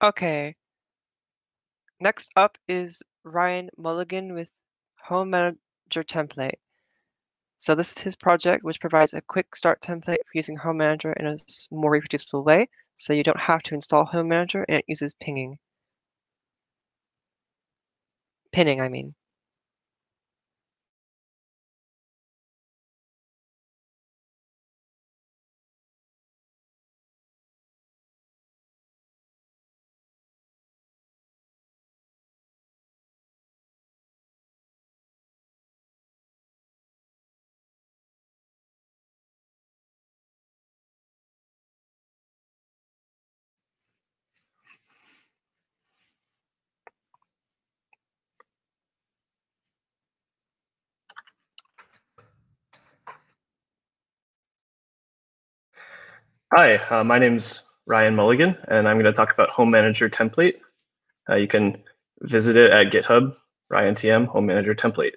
Okay, next up is Ryan Mulligan with Home Manager Template. So this is his project, which provides a quick start template for using Home Manager in a more reproducible way, so you don't have to install Home Manager, and it uses pinning. Hi, my name's Ryan Mulligan, and I'm going to talk about Home Manager Template. You can visit it at GitHub, RyanTM, Home Manager Template.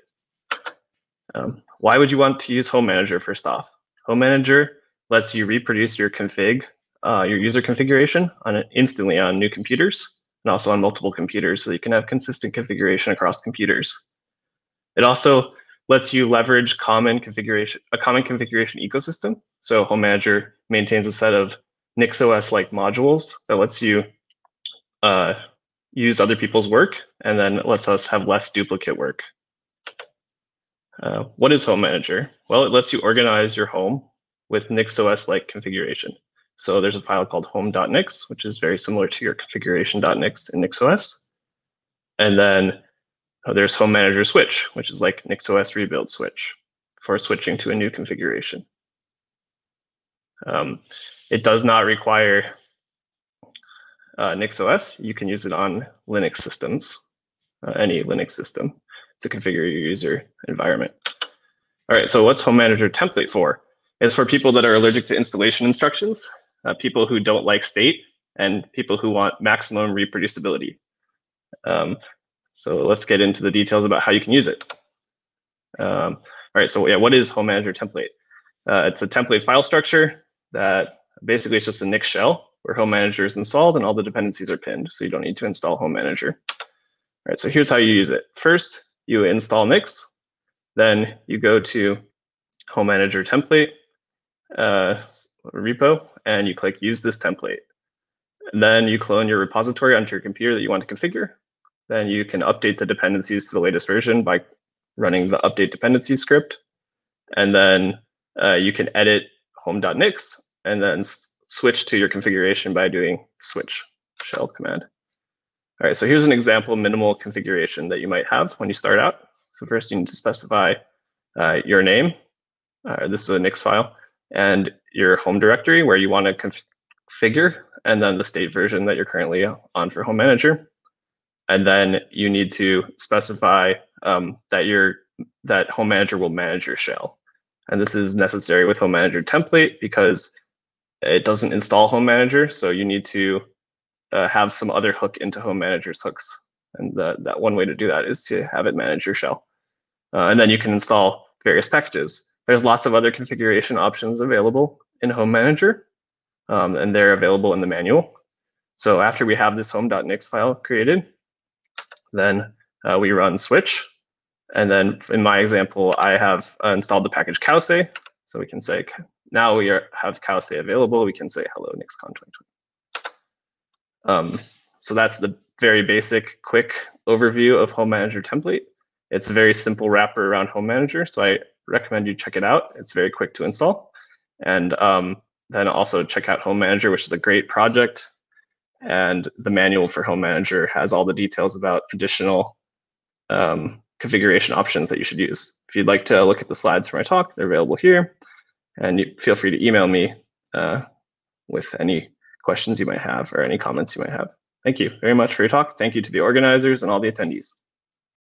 Why would you want to use Home Manager first off? Home Manager lets you reproduce your config, your user configuration instantly on new computers and also on multiple computers, so you can have consistent configuration across computers. It also lets you leverage a common configuration ecosystem. So Home Manager maintains a set of NixOS-like modules that lets you use other people's work, and then it lets us have less duplicate work. What is Home Manager? Well, it lets you organize your home with NixOS-like configuration. So there's a file called home.nix, which is very similar to your configuration.nix in NixOS. And then there's Home Manager Switch, which is like NixOS Rebuild Switch for switching to a new configuration. It does not require NixOS. You can use it on Linux systems, any Linux system, to configure your user environment. All right, so what's Home Manager Template for? It's for people that are allergic to installation instructions, people who don't like state, and people who want maximum reproducibility. So let's get into the details about how you can use it. All right, so yeah, what is Home Manager Template? It's a template file structure that basically is just a Nix shell where Home Manager is installed and all the dependencies are pinned, so you don't need to install Home Manager. All right, so here's how you use it. First, you install Nix, then you go to Home Manager Template repo, and you click Use This Template. And then you clone your repository onto your computer that you want to configure. Then you can update the dependencies to the latest version by running the update dependencies script. And then you can edit home.nix and then switch to your configuration by doing switch shell command. All right, so here's an example minimal configuration that you might have when you start out. So first you need to specify your name. This is a Nix file, and your home directory where you want to configure, and then the state version that you're currently on for Home Manager. And then you need to specify that Home Manager will manage your shell. And this is necessary with Home Manager Template because it doesn't install Home Manager. So you need to have some other hook into Home Manager's hooks. And that one way to do that is to have it manage your shell. And then you can install various packages. There's lots of other configuration options available in Home Manager, and they're available in the manual. So after we have this home.nix file created, then we run switch. And then in my example, I have installed the package Causey. So we can say, now we have Causey available. We can say, hello, NixCon 2020. So that's the very basic, quick overview of Home Manager Template. It's a very simple wrapper around Home Manager. So I recommend you check it out. It's very quick to install. And then also check out Home Manager, which is a great project. And the manual for Home Manager has all the details about additional configuration options that you should use. If you'd like to look at the slides for my talk, they're available here. And feel free to email me with any questions you might have or any comments you might have. Thank you very much for your talk. Thank you to the organizers and all the attendees.